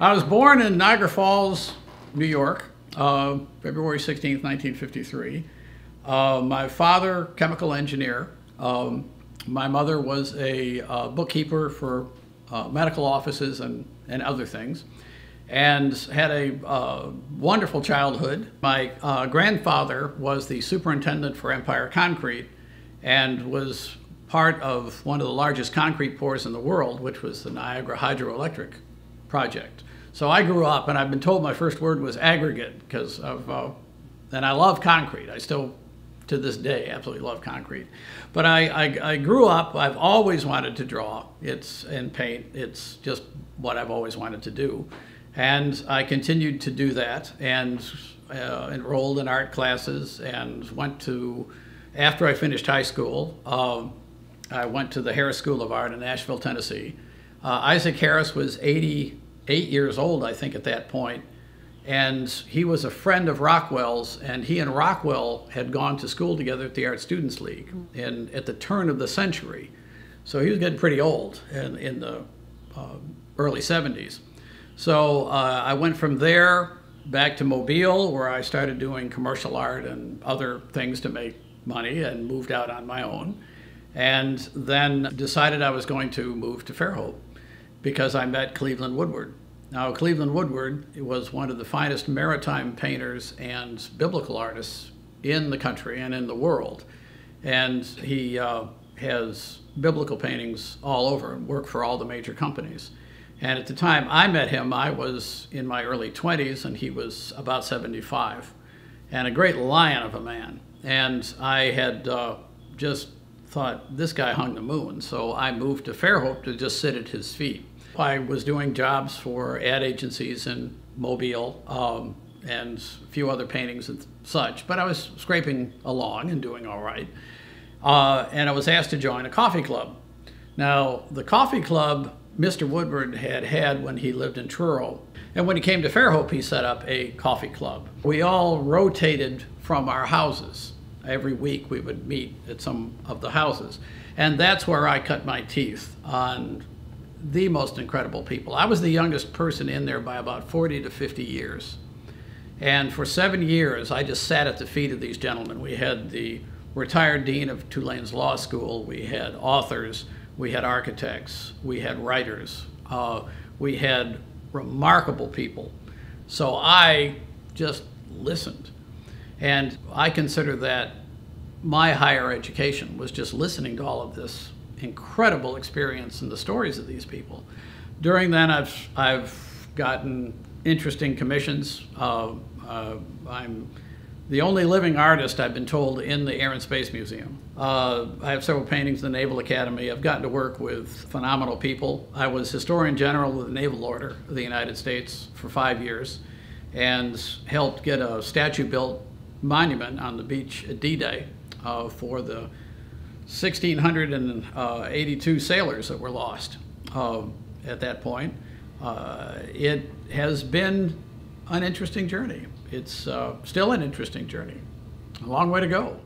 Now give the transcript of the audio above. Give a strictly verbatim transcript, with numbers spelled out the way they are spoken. I was born in Niagara Falls, New York, uh, February sixteenth, nineteen fifty-three. Uh, my father, chemical engineer. Um, my mother was a uh, bookkeeper for uh, medical offices and, and other things, and had a uh, wonderful childhood. My uh, grandfather was the superintendent for Empire Concrete and was part of one of the largest concrete pours in the world, which was the Niagara Hydroelectric project. So I grew up, and I've been told my first word was aggregate, because of, uh, and I love concrete. I still, to this day, absolutely love concrete. But I, I, I grew up, I've always wanted to draw it's and paint. It's just what I've always wanted to do. And I continued to do that, and uh, enrolled in art classes, and went to, after I finished high school, uh, I went to the Harris School of Art in Nashville, Tennessee. Uh, Isaac Harris was eighty-eight years old, I think, at that point, and he was a friend of Rockwell's, and he and Rockwell had gone to school together at the Art Students League in, at the turn of the century. So he was getting pretty old in, in the uh, early seventies. So uh, I went from there back to Mobile, where I started doing commercial art and other things to make money, and moved out on my own. And then decided I was going to move to Fairhope because I met Cleveland Woodward. Now, Cleveland Woodward was one of the finest maritime painters and biblical artists in the country and in the world. And he uh, has biblical paintings all over and worked for all the major companies. And at the time I met him, I was in my early twenties and he was about seventy-five, and a great lion of a man. And I had uh, just thought, this guy hung the moon. So I moved to Fairhope to just sit at his feet. I was doing jobs for ad agencies in Mobile um, and a few other paintings and such, but I was scraping along and doing all right. Uh, and I was asked to join a coffee club. Now, the coffee club Mister Woodward had had when he lived in Truro. And when he came to Fairhope, he set up a coffee club. We all rotated from our houses. Every week we would meet at some of the houses. And that's where I cut my teeth on the most incredible people. I was the youngest person in there by about forty to fifty years. And for seven years, I just sat at the feet of these gentlemen. We had the retired dean of Tulane's Law School. We had authors. We had architects. We had writers. Uh, we had remarkable people. So I just listened. And I consider that my higher education was just listening to all of this incredible experience and the stories of these people. During that, I've, I've gotten interesting commissions. Uh, uh, I'm the only living artist, I've been told, in the Air and Space Museum. Uh, I have several paintings in the Naval Academy. I've gotten to work with phenomenal people. I was Historian General of the Naval Order of the United States for five years and helped get a statue built monument on the beach at D-Day uh, for the one thousand six hundred eighty-two sailors that were lost uh, at that point. Uh, it has been an interesting journey. It's uh, still an interesting journey. A long way to go.